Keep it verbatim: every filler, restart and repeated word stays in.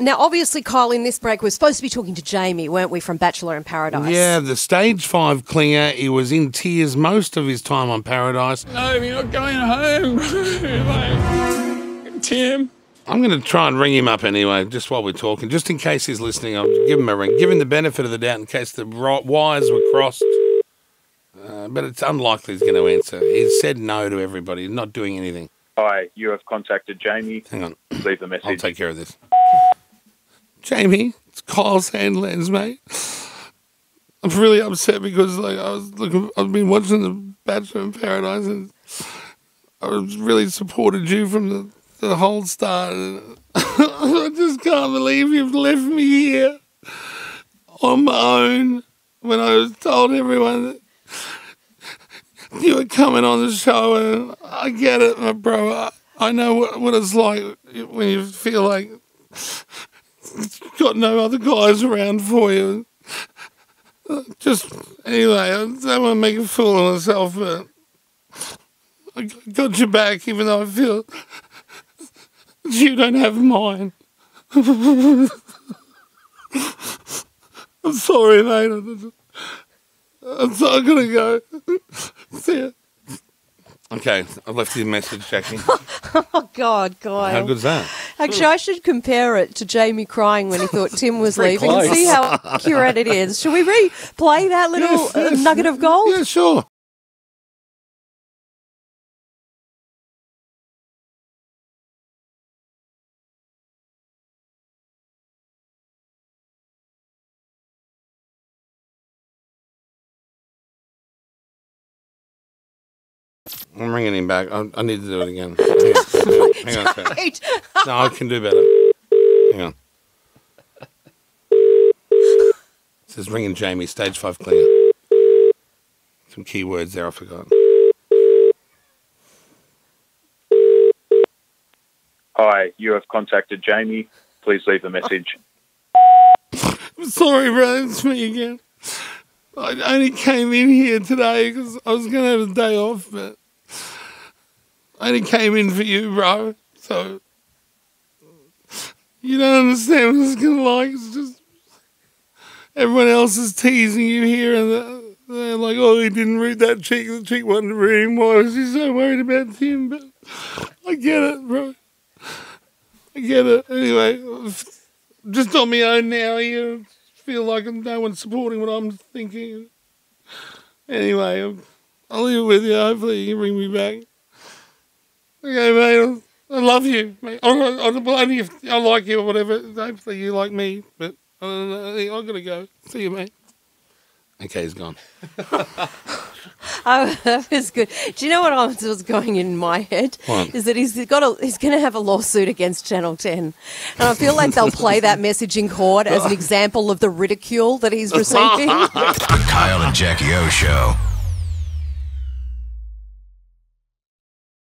Now, obviously, Kyle, in this break, we're supposed to be talking to Jamie, weren't we, from Bachelor in Paradise? Yeah, the stage five clinger. He was in tears most of his time on Paradise. No, you're not going home, bro. Like, Tim. I'm going to try and ring him up anyway, just while we're talking. Just in case he's listening, I'll give him a ring. Give him the benefit of the doubt in case the wires were crossed. Uh, but it's unlikely he's going to answer. He's said no to everybody. He's not doing anything. Hi, you have contacted Jamie. Hang on. Leave the message. I'll take care of this. Jamie, it's Kyle Sandilands, mate. I'm really upset because, like, I was looking, I've been watching The Bachelor in Paradise, and I was really supported you from the, the whole start. I just can't believe you've left me here on my own when I was told everyone that you were coming on the show. And I get it, my bro. I, I know what, what it's like when you feel like got no other guys around for you. Just, anyway, I don't want to make a fool of myself, but I got your back, even though I feel you don't have mine. I'm sorry, mate. I'm sorry, I'm going to go. See ya. Okay, I've left you a message, Jackie. Oh, God, Kyle. How good's that? Actually, I should compare it to Jamie crying when he thought Tim was leaving close. And see how accurate it is. Should we replay that little yes, yes. nugget of gold? Yeah, sure. I'm ringing him back. I, I need to do it again. Hang on, hang on a second. No, I can do better. Hang on. It says ringing Jamie, stage five clear. Some key words there I forgot. Hi, you have contacted Jamie. Please leave a message. I'm sorry, bro. It's me again. I only came in here today because I was going to have a day off, but I only came in for you, bro, so you don't understand what it's going to be like. It's just everyone else is teasing you here, and they're like, oh, he didn't read that cheek, the cheek wasn't reading, why was he so worried about Tim? But I get it, bro. I get it. Anyway, just on my own now here. I feel like no one's supporting what I'm thinking. Anyway, I'll leave it with you. Hopefully you can bring me back. Okay, mate, I love you, mate. I, I, I like you or whatever. Hopefully you like me, but I don't know. I'm going to go. See you, mate. Okay, he's gone. Oh, that was good. Do you know what else was going in my head? What? Is that he's got a, he's going to have a lawsuit against Channel ten. And I feel like they'll play that message in court as an example of the ridicule that he's receiving. The Kyle and Jackie O Show.